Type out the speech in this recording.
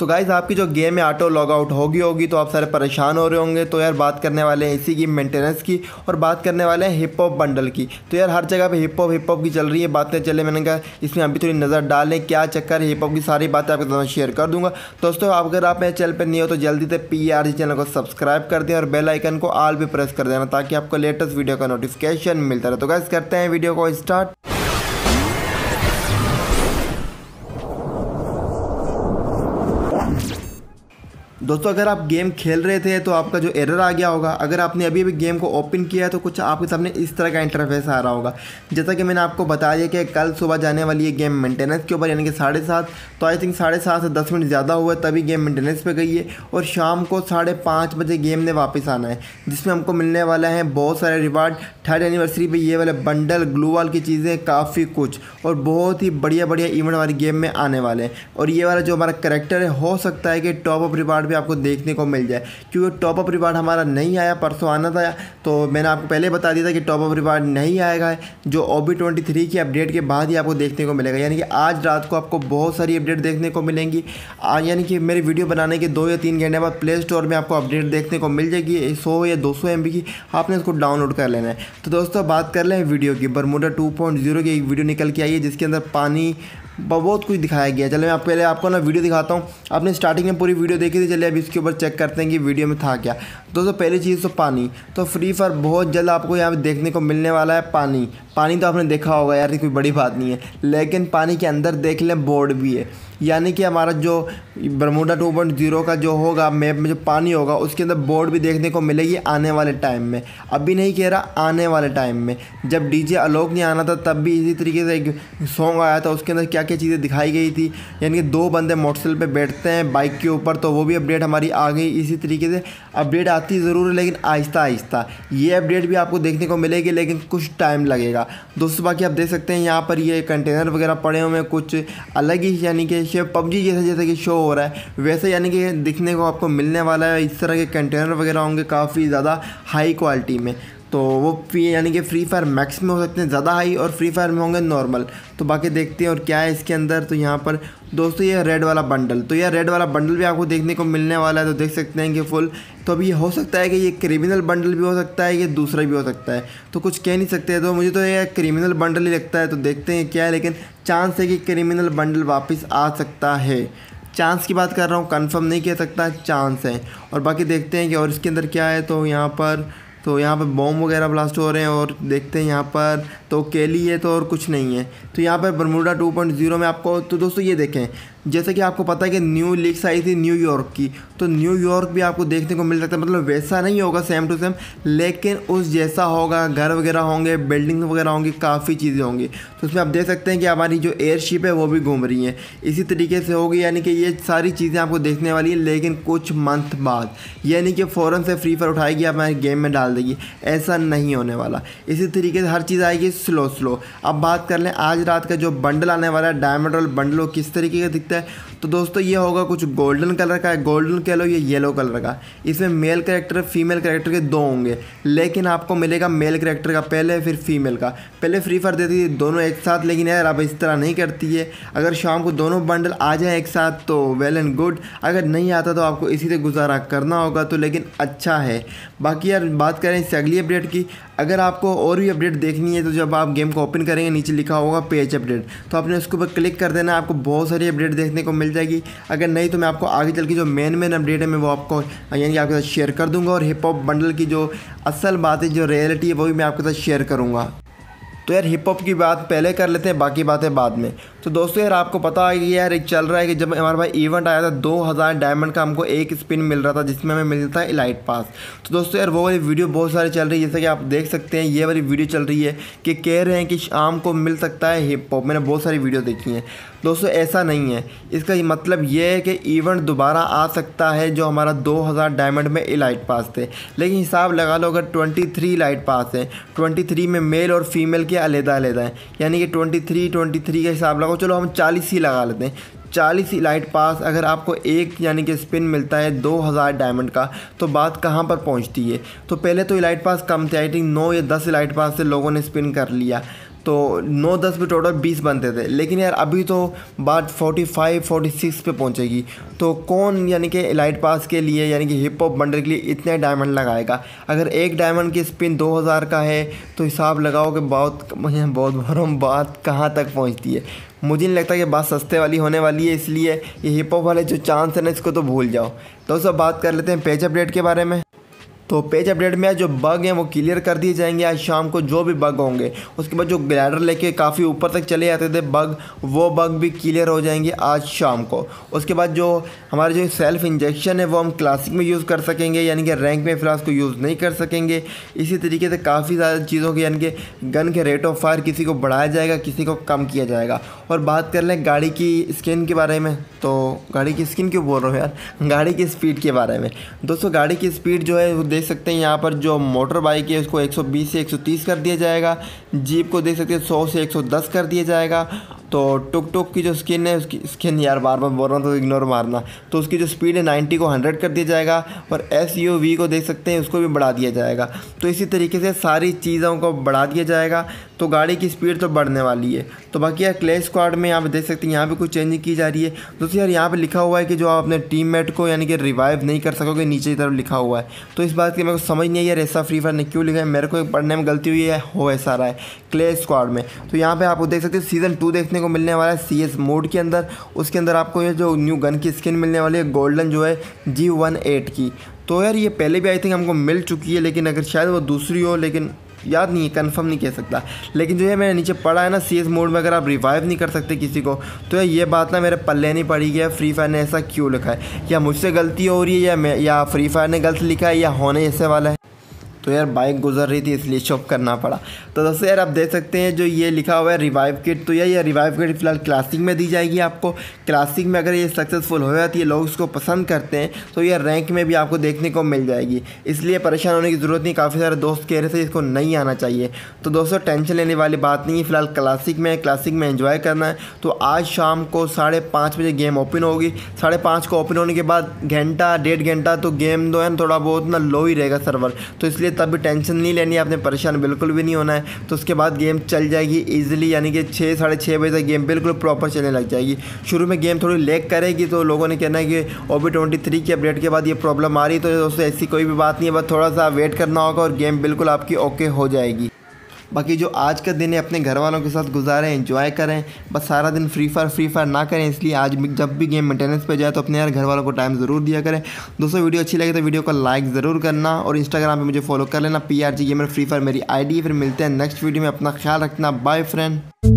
तो गाइज़ आपकी जो गेम में ऑटो लॉग आउट होगी तो आप सारे परेशान हो रहे होंगे। तो यार बात करने वाले हैं इसी की मेंटेनेंस की और बात करने वाले हैं हिप हॉप बंडल की। तो यार हर जगह पे हिप हॉप की चल रही है बातें चले। मैंने कहा इसमें अभी थोड़ी नज़र डालें क्या चक्कर है। हिप हॉप की सारी बातें आपके साथ शेयर कर दूंगा। दोस्तों अगर आप मेरे चैनल पर नहीं हो तो जल्दी से PRG चैनल को सब्सक्राइब कर दें और बेल आइकन को ऑल पे प्रेस कर देना ताकि आपको लेटेस्ट वीडियो का नोटिफिकेशन मिलता रहे। तो गाइज़ करते हैं वीडियो को स्टार्ट। दोस्तों अगर आप गेम खेल रहे थे तो आपका जो एरर आ गया होगा, अगर आपने अभी गेम को ओपन किया है तो कुछ आपके सामने इस तरह का इंटरफेस आ रहा होगा। जैसा कि मैंने आपको बताया कि कल सुबह जाने वाली ये गेम मेंटेनेंस के ऊपर यानी कि 7:30, तो आई थिंक 7:30 से 10 मिनट ज़्यादा हुआ तभी गेम मेंटेनेंस पे गई है। और शाम को 5:30 बजे गेम ने वापस आना है जिसमें हमको मिलने वाला है बहुत सारे रिवार्ड। 3rd एनिवर्सरी पर ये वाले बंडल, ग्लू वॉल की चीज़ें, काफ़ी कुछ और बहुत ही बढ़िया इवेंट हमारी गेम में आने वाले हैं। और ये वाला जो हमारा कैरेक्टर है हो सकता है कि टॉप अप रिवार्ड आपको देखने को मिल जाए क्योंकि टॉप अप रिवार्ड हमारा नहीं आया। परसों आना था तो मैंने आपको पहले बता दिया था कि टॉप अप रिवार्ड नहीं आएगा, जो OB 23 की अपडेट के बाद ही आपको देखने को मिलेगा। यानी कि आज रात को आपको बहुत सारी अपडेट देखने को मिलेंगी। यानी कि मेरी वीडियो बनाने के 2 या 3 घंटे बाद प्ले स्टोर में आपको अपडेट देखने को मिल जाएगी 100 या 200 MB की। आपने उसको डाउनलोड कर लेना है। तो दोस्तों बात कर लें वीडियो की। बरमूडा 2.0 की एक वीडियो निकल के आई है जिसके अंदर पानी बहुत कुछ दिखाया गया। चलो मैं आप पहले आपको ना वीडियो दिखाता हूँ। आपने स्टार्टिंग में पूरी वीडियो देखी थी, चलिए अब इसके ऊपर चेक करते हैं कि वीडियो में था क्या। दोस्तों पहली चीज़ तो पानी। तो फ्री फायर बहुत जल्द आपको यहाँ पे देखने को मिलने वाला है पानी। पानी तो आपने देखा होगा यार, कोई बड़ी बात नहीं है, लेकिन पानी के अंदर देख लें बोर्ड भी है। यानी कि हमारा जो बरमूडा 2.0 का जो होगा मैप में जो पानी होगा उसके अंदर बोर्ड भी देखने को मिलेगी आने वाले टाइम में। अभी नहीं कह रहा, आने वाले टाइम में। जब DJ आलोक ने आना था तब भी इसी तरीके से एक सॉन्ग आया था, उसके अंदर क्या क्या चीज़ें दिखाई गई थी। यानी कि 2 बंदे मोटरसाइकिल पे बैठते हैं बाइक के ऊपर, तो वो भी अपडेट हमारी आ गई। इसी तरीके से अपडेट आती ज़रूर है लेकिन आहिस्ता आहिस्ता। ये अपडेट भी आपको देखने को मिलेगी लेकिन कुछ टाइम लगेगा। दोस्तों बाकी आप देख सकते हैं यहाँ पर ये कंटेनर वगैरह पड़े हुए हैं कुछ अलग ही। यानी कि PUBG जैसा कि शो हो रहा है वैसे यानी कि दिखने को आपको मिलने वाला है। इस तरह के कंटेनर वगैरह होंगे काफ़ी ज़्यादा हाई क्वालिटी में। तो वो यानी कि फ्री फायर मैक्स में हो सकते हैं ज़्यादा हाई और फ्री फायर में होंगे नॉर्मल। तो बाकी देखते हैं और क्या है इसके अंदर। तो यहाँ पर दोस्तों ये रेड वाला बंडल, तो यह रेड वाला बंडल भी आपको देखने को मिलने वाला है। तो देख सकते हैं कि फुल, तो अभी ये हो सकता है कि ये क्रिमिनल बंडल भी हो सकता है, ये दूसरा भी हो सकता है, तो कुछ कह नहीं सकते। तो मुझे तो ये क्रिमिनल बंडल ही लगता है। तो देखते हैं क्या है, लेकिन चांस है कि क्रिमिनल बंडल वापस आ सकता है। चांस की बात कर रहा हूँ, कन्फर्म नहीं कह सकता, चांस है। और बाकी देखते हैं कि और इसके अंदर क्या है। तो यहाँ पर बॉम्ब वगैरह ब्लास्ट हो रहे हैं और देखते हैं यहाँ पर तो केली है तो और कुछ नहीं है। तो यहाँ पर बरमूडा 2.0 में आपको तो दोस्तों ये देखें, जैसे कि आपको पता है कि न्यू लीक्स आई थी न्यूयॉर्क की, तो न्यूयॉर्क भी आपको देखने को मिल सकता है। मतलब वैसा नहीं होगा सेम टू सेम लेकिन उस जैसा होगा, घर वगैरह होंगे, बिल्डिंग वगैरह होंगी, काफ़ी चीज़ें होंगी। तो उसमें आप देख सकते हैं कि हमारी जो एयरशिप है वो भी घूम रही है इसी तरीके से होगी। यानी कि ये सारी चीज़ें आपको देखने वाली है लेकिन कुछ मंथ बाद, यानी कि फ़ौरन से फ्री फायर उठाएगी हमारे गेम में डाल देगी, ऐसा नहीं होने वाला। इसी तरीके से हर चीज़ आएगी स्लो। अब बात कर लें आज रात का जो बंडल आने वाला है डायमंड रॉयल बंडल, वो किस तरीके का दिखता है। तो दोस्तों ये होगा कुछ गोल्डन कलर का है, गोल्डन कह लो या येलो कलर का। इसमें मेल कैरेक्टर फीमेल कैरेक्टर के 2 होंगे लेकिन आपको मिलेगा मेल कैरेक्टर का पहले फिर फीमेल का। पहले फ्री फायर देती थी दोनों एक साथ लेकिन यार अब इस तरह नहीं करती है। अगर शाम को दोनों बंडल आ जाए एक साथ तो वेल एंड गुड, अगर नहीं आता तो आपको इसी से गुजारा करना होगा। तो लेकिन अच्छा है। बाकी यार बात करें इससे अगली अपडेट की, अगर आपको और भी अपडेट देखनी है तो जब आप गेम को ओपन करेंगे नीचे लिखा होगा पेज अपडेट, तो आपने उसके ऊपर क्लिक कर देना, आपको बहुत सारी अपडेट देखने को मिल जाएगी। अगर नहीं तो मैं आपको आगे चल के जो मेन अपडेट है मैं वो आपको यानी कि आपके साथ शेयर कर दूंगा। और हिप हॉप बंडल की जो असल बात है, जो रियलिटी है, वो भी मैं आपके साथ शेयर करूँगा। तो यार हिप हॉप की बात पहले कर लेते हैं, बाकी बातें बाद में। तो दोस्तों यार आपको पता है कि यार एक चल रहा है कि जब हमारे पास इवेंट आया था 2000 डायमंड का हमको एक स्पिन मिल रहा था जिसमें हमें मिलता है एलाइट पास। तो दोस्तों यार वो वाली वीडियो बहुत सारी चल रही है, जैसे कि आप देख सकते हैं ये वाली वीडियो चल रही है कि कह रहे हैं कि शाम को मिल सकता है हिप हॉप। मैंने बहुत सारी वीडियो देखी हैं दोस्तों, ऐसा नहीं है। इसका मतलब ये है कि इवेंट दोबारा आ सकता है जो हमारा 2000 डायमंड में एलाइट पास थे। लेकिन हिसाब लगा लो अगर 23 एलाइट पास हैं, 23 में मेल और फीमेल के अलग अलग हैं, यानी कि 23 का हिसाब लगाओ, चलो हम 40 ही लगा लेते हैं। 40 एलाइट पास अगर आपको एक यानी कि स्पिन मिलता है 2000 डायमंड का, तो बात कहाँ पर पहुँचती है। तो पहले तो एलाइट पास कम थे, आई थिंक 9 या 10 एलाइट पास से लोगों ने स्पिन कर लिया, तो 9-10 पे टोटल 20 बनते थे। लेकिन यार अभी तो बात 45-46 पे पहुंचेगी। तो कौन यानी कि एलाइट पास के लिए यानी कि हिप हॉप बंडल के लिए इतने डायमंड लगाएगा। अगर एक डायमंड की स्पिन 2000 का है तो हिसाब लगाओ कि बहुत बात कहाँ तक पहुंचती है। मुझे नहीं लगता कि बात सस्ते वाली होने वाली है, इसलिए ये हिप हॉप वाले जो चांस है ना इसको तो भूल जाओ। दोस्तों बात कर लेते हैं पेज अपडेट के बारे में। तो पेज अपडेट में जो बग हैं वो क्लियर कर दिए जाएंगे आज शाम को, जो भी बग होंगे। उसके बाद जो ग्लैडर लेके काफ़ी ऊपर तक चले जाते थे बग, वो बग भी क्लियर हो जाएंगे आज शाम को। उसके बाद जो हमारे जो सेल्फ इंजेक्शन है वो हम क्लासिक में यूज़ कर सकेंगे, यानी कि रैंक में फ़िलहाल उसको यूज़ नहीं कर सकेंगे। इसी तरीके से काफ़ी ज़्यादा चीज़ों के यानी कि गन के रेट ऑफ फायर किसी को बढ़ाया जाएगा, किसी को कम किया जाएगा। और बात कर लें गाड़ी की स्किन के बारे में, तो गाड़ी की स्किन क्यों बोल रहा हूँ यार, गाड़ी की स्पीड के बारे में। दोस्तों गाड़ी की स्पीड जो है देख सकते हैं यहाँ पर, जो मोटर बाइक है उसको 120 से 130 कर दिया जाएगा। जीप को देख सकते हैं 100 से 110 कर दिया जाएगा। तो टुक टुक की जो स्किन है उसकी स्किन, यार बार बार बोल रहा हूँ तो इग्नोर मारना, तो उसकी जो स्पीड है 90 को 100 कर दिया जाएगा। और SUV को देख सकते हैं उसको भी बढ़ा दिया जाएगा। तो इसी तरीके से सारी चीज़ों को बढ़ा दिया जाएगा, तो गाड़ी की स्पीड तो बढ़ने वाली है। तो बाकी यार क्लैश स्क्वाड में यहाँ पर देख सकते हैं यहाँ पर कुछ चेंजिंग की जा रही है। दोस्तों यार यहाँ पर लिखा हुआ है कि जो आप अपने टीममेट को यानी कि रिवाइव नहीं कर सकोगे, नीचे की तरफ लिखा हुआ है। तो इस बात की मेरे को समझ नहीं आई यार, ऐसा फ्री फायर ने क्यों लिखा है, मेरे को पढ़ने में गलती हुई है हो ऐसा रहा है। क्लैश स्क्वाड में तो यहाँ पर आप देख सकते हैं सीज़न 2 देखने को मिलने वाला है CS मोड के अंदर। उसके अंदर आपको ये जो न्यू गन की स्किन मिलने वाली है गोल्डन, जो है G18 की। तो यार ये पहले भी आई थिंक हमको मिल चुकी है, लेकिन अगर शायद वो दूसरी हो, लेकिन याद नहीं है, कंफर्म नहीं कह सकता। लेकिन जो है मैंने नीचे पढ़ा है ना, CS मोड में अगर आप रिवाइव नहीं कर सकते किसी को, तो यार ये बात ना मेरे पल्ले नहीं पड़ी गया फ्री फायर ने ऐसा क्यों लिखा है। या मुझसे गलती हो रही है या फ्री फायर ने गलत लिखा है, या होने ऐसे वाला है। तो यार बाइक गुजर रही थी इसलिए स्टॉप करना पड़ा। तो दोस्तों यार आप देख सकते हैं जो ये लिखा हुआ है रिवाइव किट, तो यार ये रिवाइव किट फ़िलहाल क्लासिक में दी जाएगी आपको। क्लासिक में अगर ये सक्सेसफुल हो जाती है, लोग उसको पसंद करते हैं, तो यार रैंक में भी आपको देखने को मिल जाएगी, इसलिए परेशान होने की ज़रूरत नहीं। काफ़ी सारे दोस्त कह रहे थे इसको नहीं आना चाहिए, तो दोस्तों टेंशन लेने वाली बात नहीं है। फ़िलहाल क्लासिक में इन्जॉय करना है। तो आज शाम को 5:30 बजे गेम ओपन होगी। 5:30 को ओपन होने के बाद घंटा 1.5 घंटा तो गेम दो है ना, थोड़ा बहुत ना लो ही रहेगा सर्वर, तो इसलिए तब भी टेंशन नहीं लेनी है आपने, परेशान बिल्कुल भी नहीं होना है। तो उसके बाद गेम चल जाएगी ईजिली, यानी कि 6-6:30 बजे तक गेम बिल्कुल प्रॉपर चलने लग जाएगी। शुरू में गेम थोड़ी लैग करेगी, तो लोगों ने कहना है कि OB 23 के अपडेट के बाद ये प्रॉब्लम आ रही है। तो दोस्तों ऐसी कोई भी बात नहीं है, बस थोड़ा सा वेट करना होगा और गेम बिल्कुल आपकी ओके हो जाएगी। बाकी जो आज का दिन है अपने घर वालों के साथ गुजारें, एंजॉय करें, बस सारा दिन फ्री फायर ना करें। इसलिए आज जब भी गेम मेंटेनेंस पे जाए तो अपने यार घर वालों को टाइम ज़रूर दिया करें। दोस्तों वीडियो अच्छी लगे तो वीडियो को लाइक ज़रूर करना और इंस्टाग्राम पे मुझे फॉलो कर लेना, PRG GAMERS फ्री फायर मेरी ID। फिर मिलते हैं नेक्स्ट वीडियो में, अपना ख्याल रखना, बाय फ्रेंड।